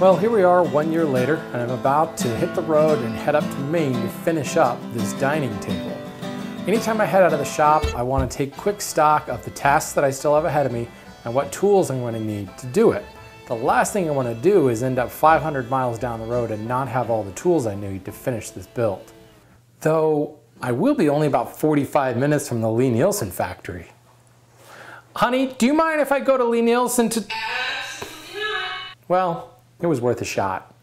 Well, here we are 1 year later, and I'm about to hit the road and head up to Maine to finish up this dining table. Anytime I head out of the shop, I want to take quick stock of the tasks that I still have ahead of me and what tools I'm going to need to do it. The last thing I want to do is end up 500 miles down the road and not have all the tools I need to finish this build. Though, I will be only about 45 minutes from the Lee Nielsen factory. Honey, do you mind if I go to Lee Nielsen to... Well, it was worth a shot.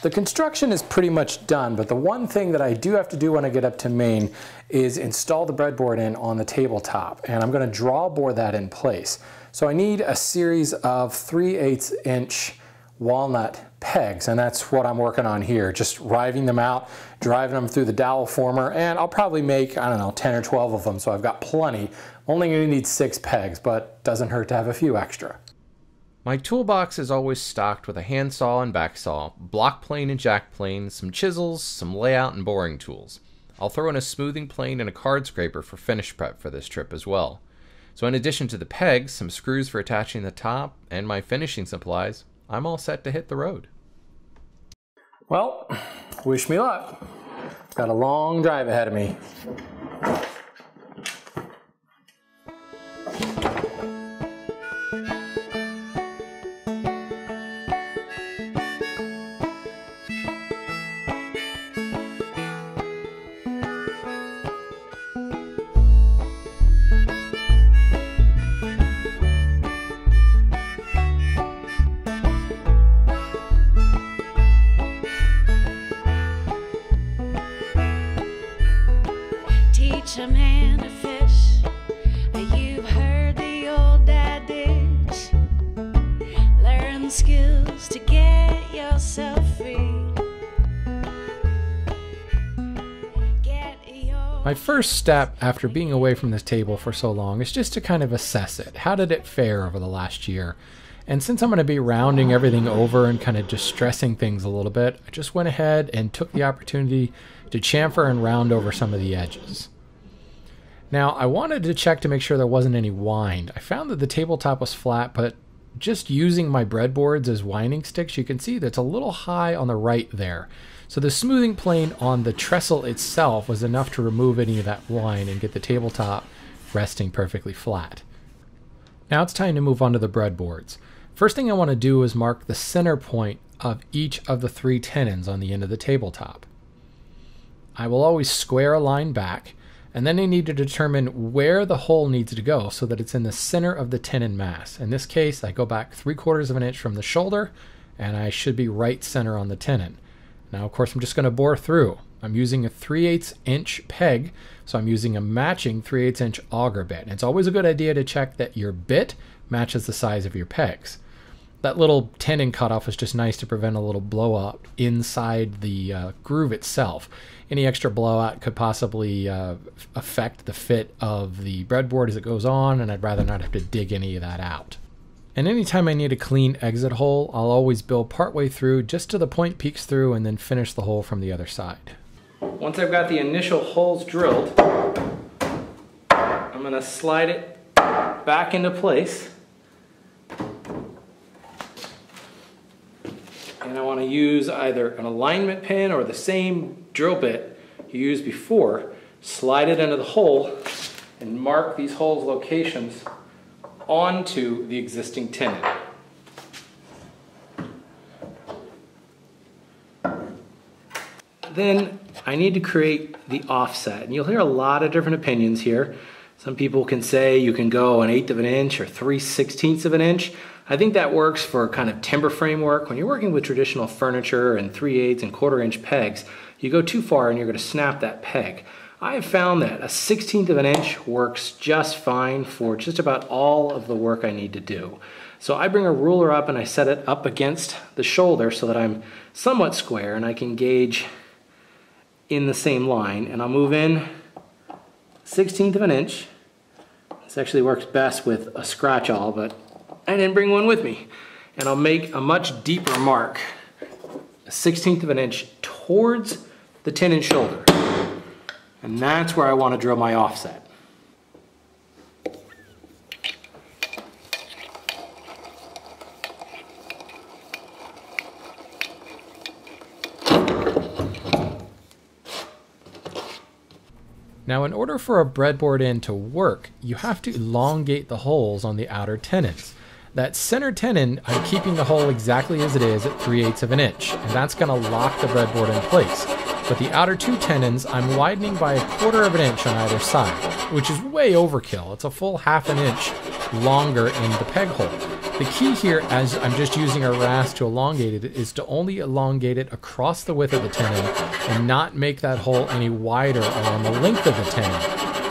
The construction is pretty much done, but the one thing that I do have to do when I get up to Maine is install the breadboard in on the tabletop, and I'm going to draw bore that in place. So I need a series of 3/8" walnut pegs, and that's what I'm working on here, just riving them out, driving them through the dowel former, and I'll probably make, I don't know, 10 or 12 of them, so I've got plenty. Only going to need 6 pegs, but doesn't hurt to have a few extra. My toolbox is always stocked with a handsaw and backsaw, block plane and jack plane, some chisels, some layout and boring tools. I'll throw in a smoothing plane and a card scraper for finish prep for this trip as well. So in addition to the pegs, some screws for attaching the top, and my finishing supplies, I'm all set to hit the road. Well, wish me luck. Got a long drive ahead of me. A man to fish, you've heard the old adage, learn skills to get yourself free. My first step after being away from this table for so long is just to kind of assess it. How did it fare over the last year? And since I'm going to be rounding everything over and kind of distressing things a little bit, I just went ahead and took the opportunity to chamfer and round over some of the edges. Now, I wanted to check to make sure there wasn't any wind. I found that the tabletop was flat, but just using my breadboards as winding sticks, you can see that's a little high on the right there. So the smoothing plane on the trestle itself was enough to remove any of that wind and get the tabletop resting perfectly flat. Now it's time to move on to the breadboards. First thing I want to do is mark the center point of each of the 3 tenons on the end of the tabletop. I will always square a line back, and then I need to determine where the hole needs to go so that it's in the center of the tenon mass. In this case, I go back 3/4 of an inch from the shoulder, and I should be right center on the tenon. Now, of course, I'm just going to bore through. I'm using a 3/8" peg, so I'm using a matching 3/8" auger bit. And it's always a good idea to check that your bit matches the size of your pegs. That little tenon cutoff is just nice to prevent a little blowout inside the groove itself. Any extra blowout could possibly affect the fit of the breadboard as it goes on, and I'd rather not have to dig any of that out. And anytime I need a clean exit hole, I'll always build partway through just to the point peeks through and then finish the hole from the other side. Once I've got the initial holes drilled, I'm going to slide it back into place. And I want to use either an alignment pin or the same drill bit you used before, slide it into the hole, and mark these holes' locations onto the existing tenon. Then I need to create the offset, and you'll hear a lot of different opinions here. Some people can say you can go 1/8 of an inch or 3/16 of an inch. I think that works for kind of timber framework. When you're working with traditional furniture and 3/8 and 1/4 inch pegs, you go too far and you're going to snap that peg. I have found that 1/16 of an inch works just fine for just about all of the work I need to do. So I bring a ruler up and I set it up against the shoulder so that I'm somewhat square and I can gauge in the same line, and I'll move in 1/16 of an inch. This actually works best with a scratch awl, but I didn't bring one with me. And I'll make a much deeper mark, 1/16 of an inch towards the 10 inch shoulder. And that's where I want to drill my offset. Now, in order for a breadboard end to work, you have to elongate the holes on the outer tenons. That center tenon, I'm keeping the hole exactly as it is at 3/8 of an inch, and that's going to lock the breadboard in place. But the outer two tenons, I'm widening by 1/4 of an inch on either side, which is way overkill. It's a full 1/2 inch longer in the peg hole. The key here, as I'm just using a rasp to elongate it, is to only elongate it across the width of the tenon and not make that hole any wider along the length of the tenon.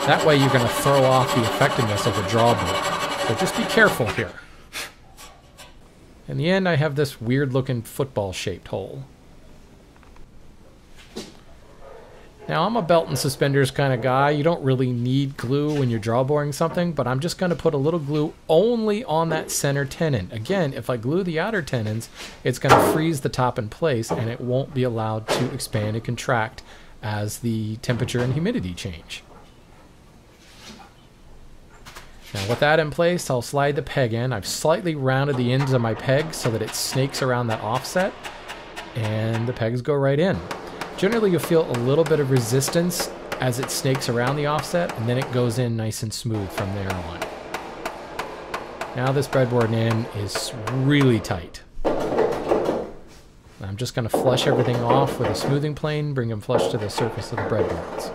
That way you're going to throw off the effectiveness of the drawboard. So just be careful here. In the end, I have this weird looking football shaped hole. Now, I'm a belt and suspenders kind of guy. You don't really need glue when you're drawboarding something, but I'm just going to put a little glue only on that center tenon. Again, if I glue the outer tenons, it's going to freeze the top in place and it won't be allowed to expand and contract as the temperature and humidity change. Now, with that in place, I'll slide the peg in. I've slightly rounded the ends of my peg so that it snakes around that offset, and the pegs go right in. Generally, you'll feel a little bit of resistance as it snakes around the offset, and then it goes in nice and smooth from there on. Now this breadboard end is really tight. I'm just going to flush everything off with a smoothing plane, bring them flush to the surface of the breadboards.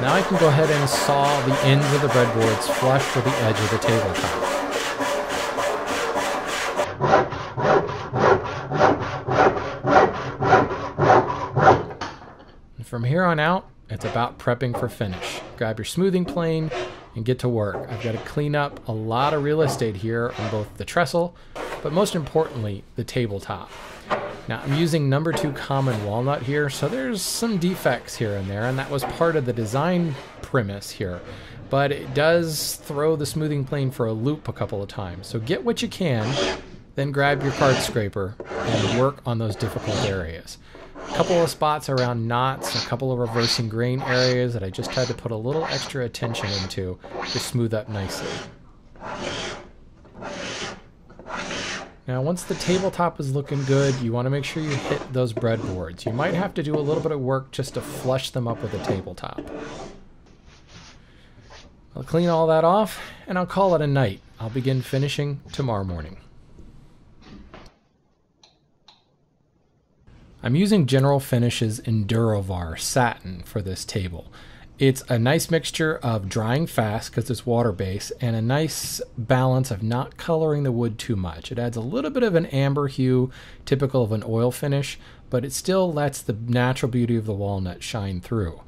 Now I can go ahead and saw the ends of the breadboards flush with the edge of the tabletop. And from here on out, it's about prepping for finish. Grab your smoothing plane and get to work. I've got to clean up a lot of real estate here on both the trestle, but most importantly, the tabletop. Now, I'm using #2 common walnut here, so there's some defects here and there, and that was part of the design premise here. But it does throw the smoothing plane for a loop a couple of times. So get what you can, then grab your card scraper and work on those difficult areas. A couple of spots around knots, a couple of reversing grain areas that I just had to put a little extra attention into to smooth up nicely. Now, once the tabletop is looking good, you want to make sure you hit those breadboards. You might have to do a little bit of work just to flush them up with a tabletop. I'll clean all that off, and I'll call it a night. I'll begin finishing tomorrow morning. I'm using General Finishes Endurovar Satin for this table. It's a nice mixture of drying fast because it's water-based and a nice balance of not coloring the wood too much. It adds a little bit of an amber hue typical of an oil finish, but it still lets the natural beauty of the walnut shine through.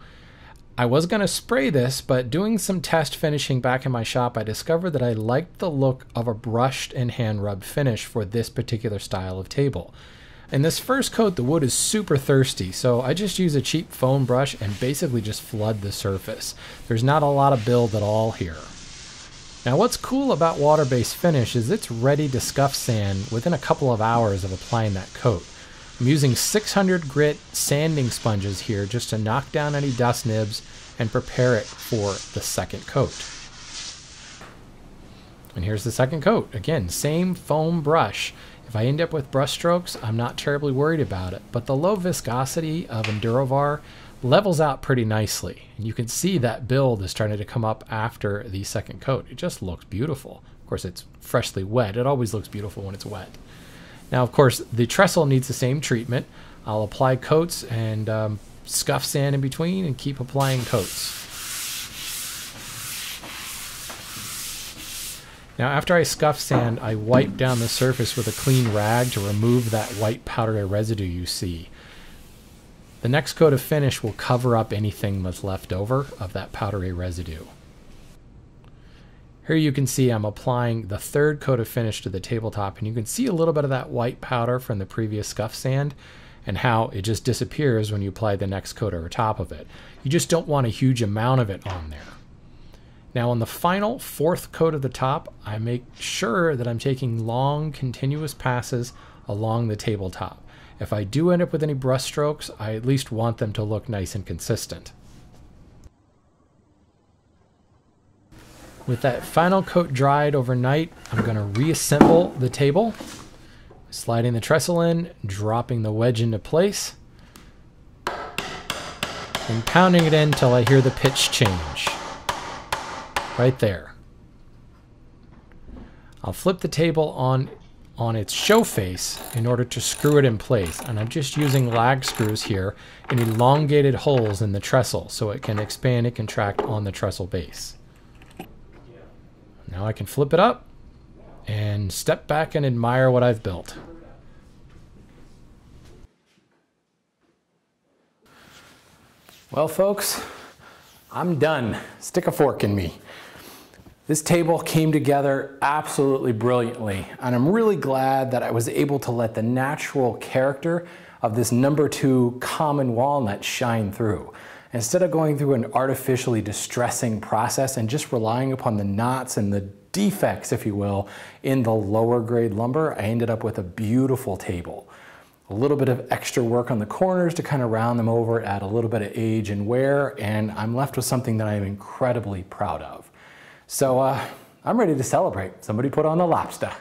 I was going to spray this, but doing some test finishing back in my shop, I discovered that I liked the look of a brushed and hand-rubbed finish for this particular style of table. In this first coat, the wood is super thirsty, so I just use a cheap foam brush and basically just flood the surface. There's not a lot of build at all here. Now, what's cool about water-based finish is it's ready to scuff sand within a couple of hours of applying that coat. I'm using 600 grit sanding sponges here just to knock down any dust nibs and prepare it for the second coat. And here's the second coat. Again, same foam brush. If I end up with brush strokes, I'm not terribly worried about it, but the low viscosity of Endurovar levels out pretty nicely. And you can see that build is starting to come up after the second coat. It just looks beautiful. Of course, it's freshly wet. It always looks beautiful when it's wet. Now, of course, the trestle needs the same treatment. I'll apply coats and scuff sand in between and keep applying coats. Now after I scuff sand, I wipe down the surface with a clean rag to remove that white powdery residue you see. The next coat of finish will cover up anything that's left over of that powdery residue. Here you can see I'm applying the third coat of finish to the tabletop, and you can see a little bit of that white powder from the previous scuff sand and how it just disappears when you apply the next coat over top of it. You just don't want a huge amount of it on there. Now on the final fourth coat of the top, I make sure that I'm taking long continuous passes along the tabletop. If I do end up with any brush strokes, I at least want them to look nice and consistent. With that final coat dried overnight, I'm gonna reassemble the table, sliding the trestle in, dropping the wedge into place, and pounding it in till I hear the pitch change. Right there. I'll flip the table on its show face in order to screw it in place, and I'm just using lag screws here in elongated holes in the trestle so it can expand and contract on the trestle base. Now I can flip it up and step back and admire what I've built. Well folks, I'm done. Stick a fork in me. This table came together absolutely brilliantly, and I'm really glad that I was able to let the natural character of this #2 common walnut shine through. Instead of going through an artificially distressing process and just relying upon the knots and the defects, if you will, in the lower grade lumber, I ended up with a beautiful table. A little bit of extra work on the corners to kind of round them over, add a little bit of age and wear, and I'm left with something that I'm incredibly proud of. So I'm ready to celebrate. Somebody put on a lobster.